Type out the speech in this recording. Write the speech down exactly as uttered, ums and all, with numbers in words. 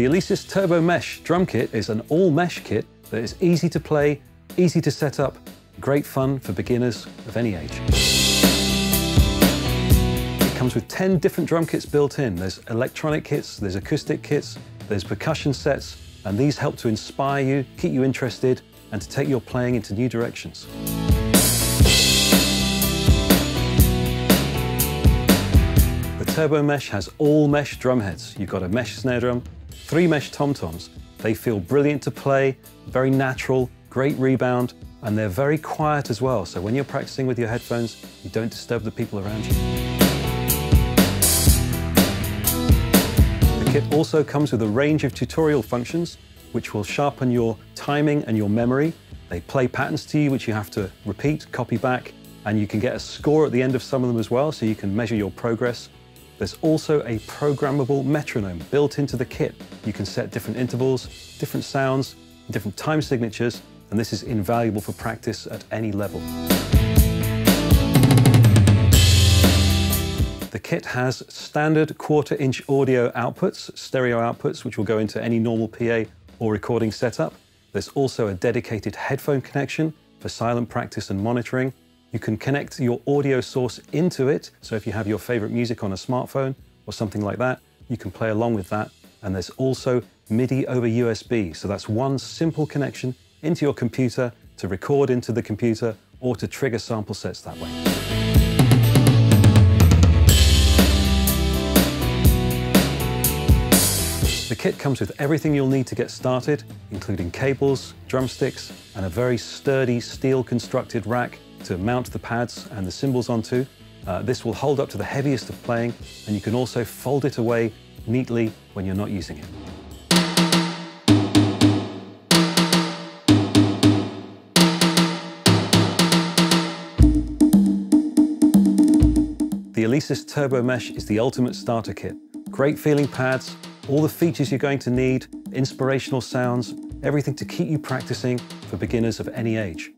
The Alesis Turbo Mesh drum kit is an all-mesh kit that is easy to play, easy to set up, great fun for beginners of any age. It comes with ten different drum kits built in. There's electronic kits, there's acoustic kits, there's percussion sets, and these help to inspire you, keep you interested, and to take your playing into new directions. The Turbo Mesh has all mesh drum heads. You've got a mesh snare drum, three mesh tom-toms. They feel brilliant to play, very natural, great rebound, and they're very quiet as well, so when you're practicing with your headphones, you don't disturb the people around you. The kit also comes with a range of tutorial functions which will sharpen your timing and your memory. They play patterns to you which you have to repeat, copy back, and you can get a score at the end of some of them as well, so you can measure your progress. There's also a programmable metronome built into the kit. You can set different intervals, different sounds, different time signatures, and this is invaluable for practice at any level. The kit has standard quarter-inch audio outputs, stereo outputs, which will go into any normal P A or recording setup. There's also a dedicated headphone connection for silent practice and monitoring. You can connect your audio source into it, so if you have your favorite music on a smartphone or something like that, you can play along with that. And there's also MIDI over U S B, so that's one simple connection into your computer to record into the computer or to trigger sample sets that way. The kit comes with everything you'll need to get started, including cables, drumsticks, and a very sturdy steel-constructed rack to mount the pads and the cymbals onto. Uh, this will hold up to the heaviest of playing, and you can also fold it away neatly when you're not using it. The Alesis Turbo Mesh is the ultimate starter kit. Great feeling pads, all the features you're going to need, inspirational sounds, everything to keep you practicing for beginners of any age.